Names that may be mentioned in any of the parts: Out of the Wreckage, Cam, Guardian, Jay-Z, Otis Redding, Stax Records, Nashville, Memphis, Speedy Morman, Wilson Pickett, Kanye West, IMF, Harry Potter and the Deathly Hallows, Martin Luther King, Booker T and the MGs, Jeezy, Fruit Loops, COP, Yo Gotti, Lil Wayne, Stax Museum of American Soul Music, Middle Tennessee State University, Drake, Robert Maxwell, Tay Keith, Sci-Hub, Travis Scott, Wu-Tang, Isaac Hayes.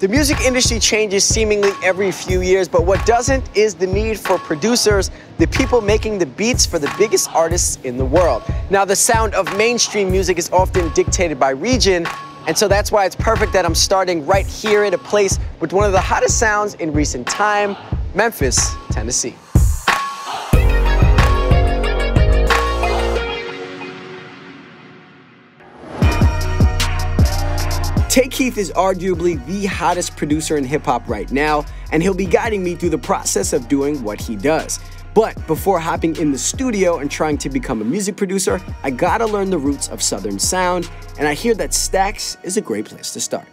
The music industry changes seemingly every few years, but what doesn't is the need for producers, the people making the beats for the biggest artists in the world. Now, the sound of mainstream music is often dictated by region, and so that's why it's perfect that I'm starting right here at a place with one of the hottest sounds in recent time, Memphis, Tennessee. Tay Keith is arguably the hottest producer in hip-hop right now, and he'll be guiding me through the process of doing what he does. But before hopping in the studio and trying to become a music producer, I gotta learn the roots of Southern sound, and I hear that Stax is a great place to start.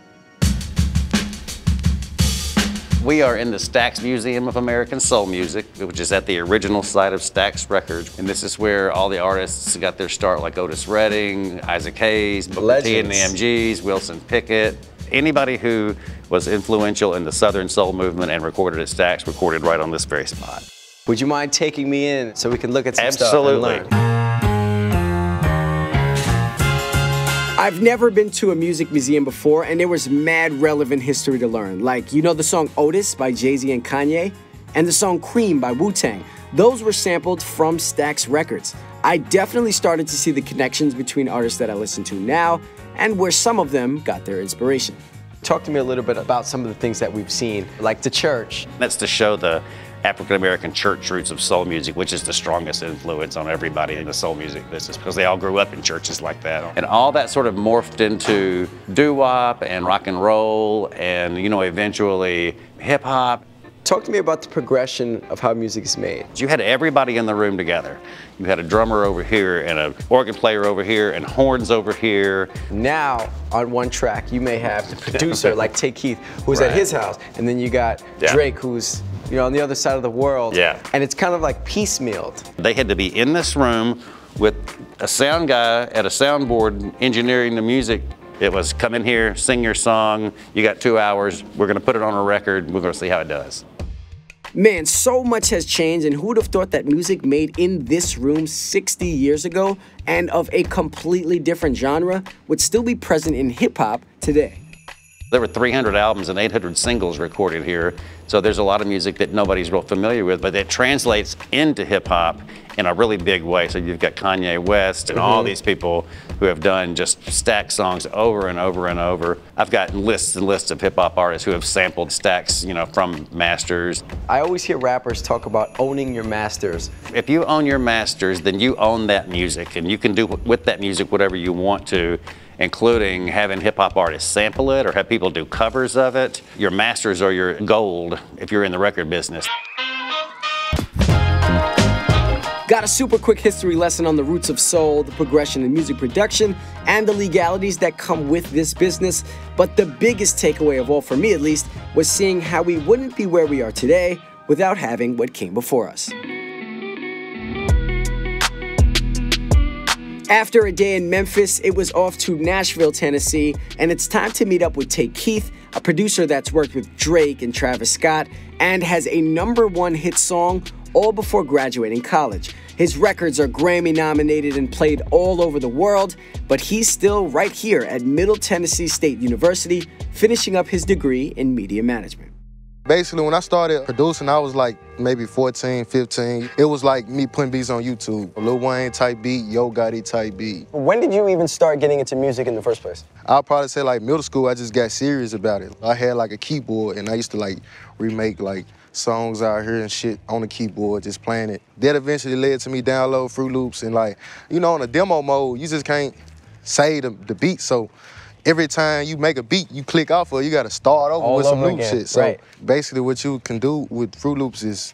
We are in the Stax Museum of American Soul Music, which is at the original site of Stax Records. And this is where all the artists got their start, like Otis Redding, Isaac Hayes, Booker T and the MGs, Wilson Pickett. Anybody who was influential in the Southern Soul movement and recorded at Stax recorded right on this very spot. Would you mind taking me in so we can look at some stuff and learn? I've never been to a music museum before, and there was mad relevant history to learn. Like, you know the song Otis by Jay-Z and Kanye? And the song Cream by Wu-Tang. Those were sampled from Stax Records. I definitely started to see the connections between artists that I listen to now and where some of them got their inspiration. Talk to me a little bit about some of the things that we've seen, like the church. That's to show the African-American church roots of soul music, which is the strongest influence on everybody in the soul music business, because they all grew up in churches like that. And all that sort of morphed into doo-wop and rock and roll and, you know, eventually hip-hop. Talk to me about the progression of how music is made. You had everybody in the room together. You had a drummer over here and an organ player over here and horns over here. Now, on one track, you may have the producer like Tay Keith, who's at his house, and then you got Drake, who's, you know, on the other side of the world. Yeah. And it's kind of like piecemealed. They had to be in this room with a sound guy at a soundboard engineering the music. It was come in here, sing your song, you got 2 hours, we're gonna put it on a record, we're gonna see how it does. Man, so much has changed, and who would have thought that music made in this room 60 years ago and of a completely different genre would still be present in hip-hop today? There were 300 albums and 800 singles recorded here, so there's a lot of music that nobody's real familiar with, but that translates into hip-hop in a really big way. So you've got Kanye West and all these people who have done just Stax songs over and over and over. I've got lists and lists of hip-hop artists who have sampled Stax, you know, from masters. I always hear rappers talk about owning your masters. If you own your masters, then you own that music, and you can do with that music whatever you want to, including having hip-hop artists sample it or have people do covers of it. Your masters are your gold if you're in the record business. Got a super quick history lesson on the roots of soul, the progression in music production, and the legalities that come with this business. But the biggest takeaway of all, for me at least, was seeing how we wouldn't be where we are today without having what came before us. After a day in Memphis, it was off to Nashville, Tennessee, and it's time to meet up with Tay Keith, a producer that's worked with Drake and Travis Scott and has a #1 hit song all before graduating college. His records are Grammy nominated and played all over the world, but he's still right here at Middle Tennessee State University, finishing up his degree in media management. Basically, when I started producing, I was like maybe 14, 15. It was like me putting beats on YouTube. A Lil Wayne type beat, Yo Gotti type beat. When did you even start getting into music in the first place? I'll probably say like middle school, I just got serious about it. I had like a keyboard and I used to like remake like songs out here and shit on the keyboard, just playing it. That eventually led to me download Fruit Loops and like, you know, on a demo mode, you just can't say the beat, so every time you make a beat, you click off of it, you gotta start over with some loop shit. So basically what you can do with Fruit Loops is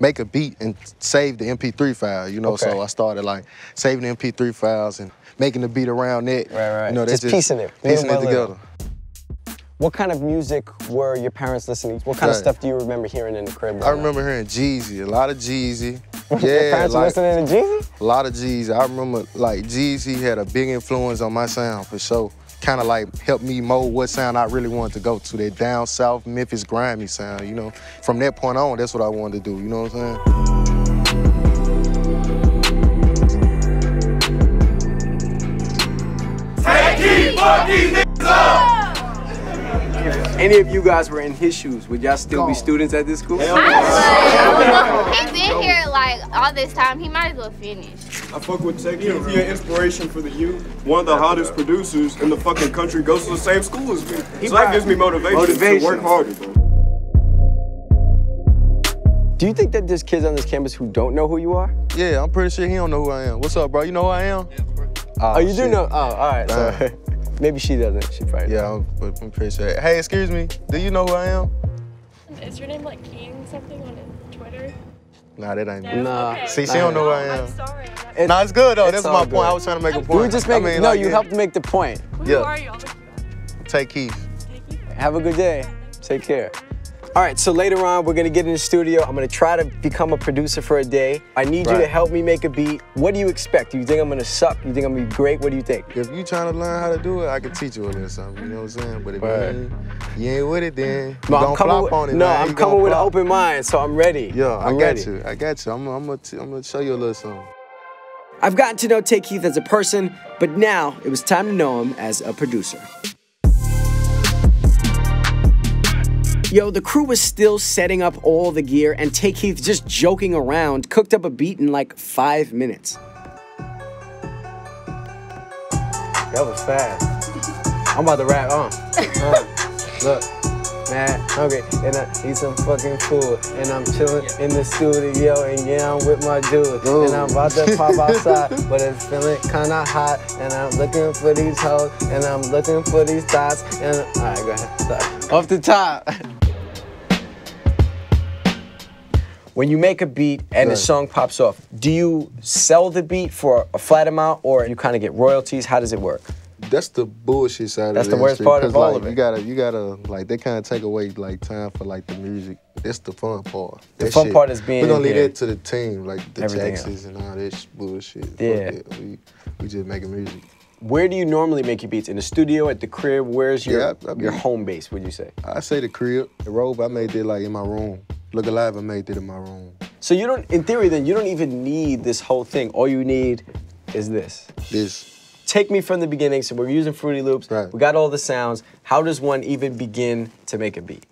make a beat and save the MP3 file, you know? So I started like saving the MP3 files and making the beat around it. You know, just piecing it. Piecing it together. What kind of music were your parents listening to? What kind of stuff do you remember hearing in the crib? I remember hearing Jeezy, a lot of Jeezy. Yeah, your parents were listening to Jeezy? A lot of Jeezy. I remember like Jeezy had a big influence on my sound for sure. Kind of like helped me mold what sound I really wanted to go to, that down south Memphis grimy sound, you know. From that point on, that's what I wanted to do, you know what I'm saying? any of you guys were in his shoes, would y'all still be students at this school? Hell no. He's been here like all this time. He might as well finish. I fuck with Tay Keith. He's an inspiration for the youth. One of the hottest producers in the fucking country goes to the same school as me. So that gives me motivation to work harder, bro. Do you think that there's kids on this campus who don't know who you are? Yeah, I'm pretty sure he don't know who I am. What's up, bro? You know who I am? Yeah, oh, you do know? Oh, all right. So, maybe she doesn't. She probably doesn't. I'm pretty sure. Hey, excuse me. Do you know who I am? Is your name like King something on Twitter? Nah, that ain't me. Nah. Okay. See, she don't know who I am. I'm sorry. Nah, it's good, though. That's my point. I was trying to make a point. We just make, no, you helped make the point. Who are you? Tay Keith. Have a good day. Take care. All right, so later on, we're gonna get in the studio. I'm gonna try to become a producer for a day. I need you to help me make a beat. What do you expect? Do you think I'm gonna suck? Do you think I'm gonna be great? What do you think? If you trying to learn how to do it, I can teach you a little something, you know what I'm saying? But if you ain't with it, then no, don't flop on it. No, man. I'm coming with an open mind, so I'm ready. Yeah, I got you, I got you. I'm gonna show you a little something. I've gotten to know Tay Keith as a person, but now it was time to know him as a producer. Yo, the crew was still setting up all the gear, and Tay Keith, just joking around, cooked up a beat in like 5 minutes. That was fast. I'm about to rap on. Look, man, hungry, and I eat some fucking food, and I'm chilling in the studio, and yeah, I'm with my dudes, and I'm about to pop outside, but it's feeling kinda hot, and I'm looking for these hoes, and I'm looking for these thoughts, and all right, go ahead, stop. Off the top. When you make a beat and the song pops off, do you sell the beat for a flat amount or you kind of get royalties? How does it work? That's the bullshit side of the worst part of all of it. You gotta, like, they kind of take away, like, time for, like, the music. That's the fun part. The fun part is being. We don't leave that to the team, like, the taxes and all that bullshit. Yeah. We just making music. Where do you normally make your beats? In the studio, at the crib? Where's your home base, would you say? I say the crib. The robe, I made it, like, in my room. Look Alive, I made it in my room. So you don't, in theory then, you don't even need this whole thing. All you need is this. Take me from the beginning, so we're using Fruity Loops. We got all the sounds. How does one even begin to make a beat?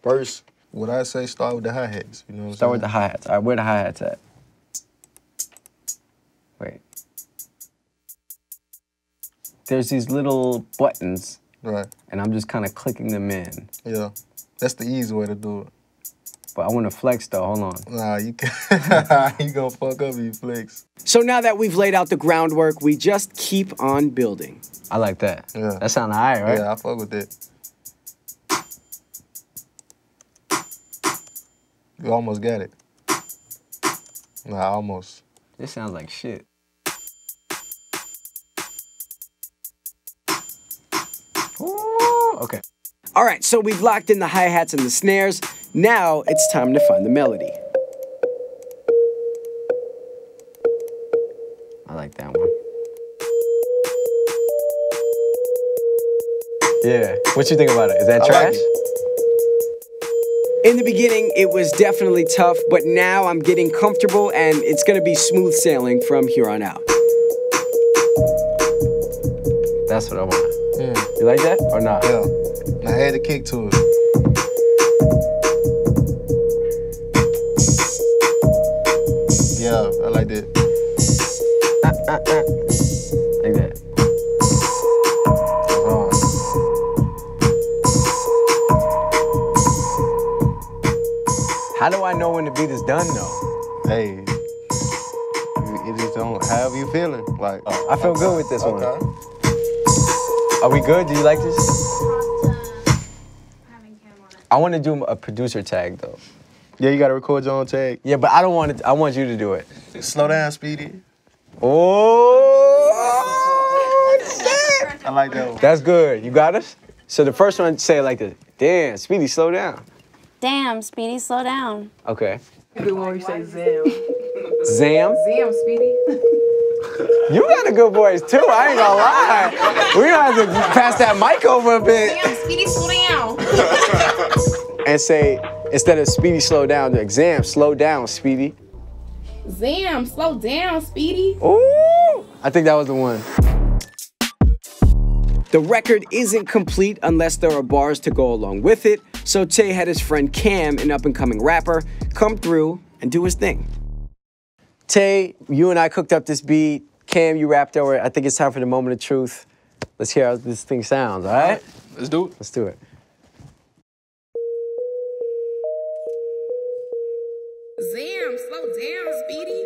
First, what I say, start with the hi-hats. You know what I'm saying? Start with the hi-hats. All right, where the hi-hats at? Wait. There's these little buttons. And I'm just kind of clicking them in. Yeah, that's the easy way to do it. But I want to flex though, hold on. Nah, you can't. You gonna fuck up if you flex. So now that we've laid out the groundwork, we just keep on building. I like that. Yeah. That sounds all right, right? Yeah, I fuck with it. You almost got it. Nah, almost. This sounds like shit. Ooh, okay. All right, so we've locked in the hi-hats and the snares. Now it's time to find the melody. I like that one. Yeah, what you think about it? Is that trash? Like it. In the beginning, it was definitely tough, but now I'm getting comfortable and it's gonna be smooth sailing from here on out. That's what I want. Yeah. You like that or not? Yeah, I had a kick to it. I like that. Like that. How do I know when the beat is done though? Hey, it just don't. However you feeling? Like I feel good with this one. Are we good? Do you like this? I want to do a producer tag though. Yeah, you gotta record your own tag. Yeah, but I don't want it. I want you to do it. Slow down, Speedy. Oh, shit. I like that one. That's good. You got us? So the first one, say it like this. Damn, Speedy, slow down. Damn, Speedy, slow down. Okay. The one you say Zam. Zam? Zam, Speedy. You got a good voice, too. I ain't gonna lie. We're gonna have to pass that mic over a bit. Damn, Speedy, slow down. And say, instead of Speedy, slow down, the exam, slow down, Speedy. Zam, slow down, Speedy. Ooh, I think that was the one. The record isn't complete unless there are bars to go along with it, so Tay had his friend Cam, an up-and-coming rapper, come through and do his thing. Tay, you and I cooked up this beat. Cam, you rapped over it. I think it's time for the moment of truth. Let's hear how this thing sounds, all right? Let's do it. Let's do it. Zam, slow down, Speedy.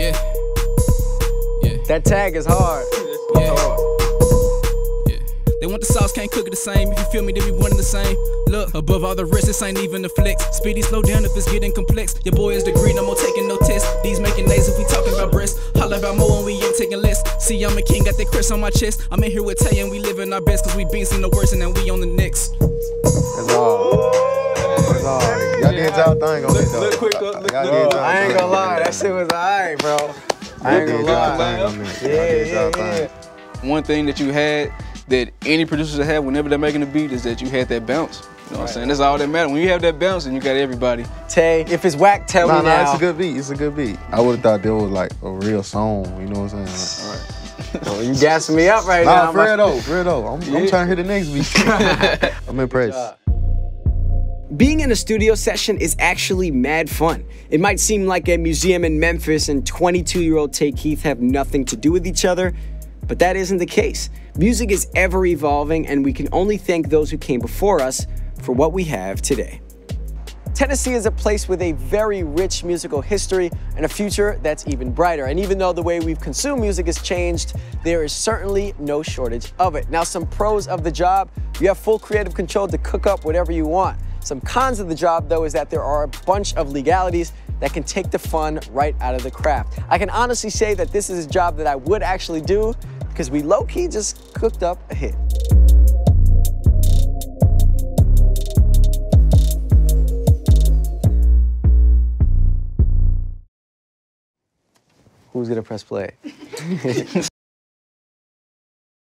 Yeah. Yeah. That tag is hard. Yeah. They want the sauce, can't cook it the same. If you feel me, they be one and the same. Look, above all the risks, this ain't even a flex. Speedy, slow down if it's getting complex. Your boy is degree, no more taking no tests. These making nays if we talking about breasts. Holla about more and we ain't taking less. See, I'm a king, got that Chris on my chest. I'm in here with Tay and we living our best, cause we been seen the worst and then we on the next. That's all. Y'all did y'all thing on it though. I ain't gonna lie, that shit was alright, bro. I ain't gonna lie. Yeah. One thing that you had that any producers have whenever they're making a beat is that you had that bounce. You know what I'm saying? That's all that matters. When you have that bounce, then you got everybody. Tay, if it's whack, tell me now. It's a good beat. It's a good beat. I would have thought there was like a real song. You know what I'm saying? Like, all right. Well, you gassing me up right now. Nah, for real though. I'm trying to hit the next beat. I'm impressed. Being in a studio session is actually mad fun. It might seem like a museum in Memphis and 22-year-old Tay Keith have nothing to do with each other, but that isn't the case. Music is ever evolving, and we can only thank those who came before us for what we have today. Tennessee is a place with a very rich musical history and a future that's even brighter. And even though the way we've consumed music has changed, there is certainly no shortage of it. Now, some pros of the job: you have full creative control to cook up whatever you want. Some cons of the job, though, is that there are a bunch of legalities that can take the fun right out of the craft. I can honestly say that this is a job that I would actually do because we low-key just cooked up a hit. Who's gonna press play?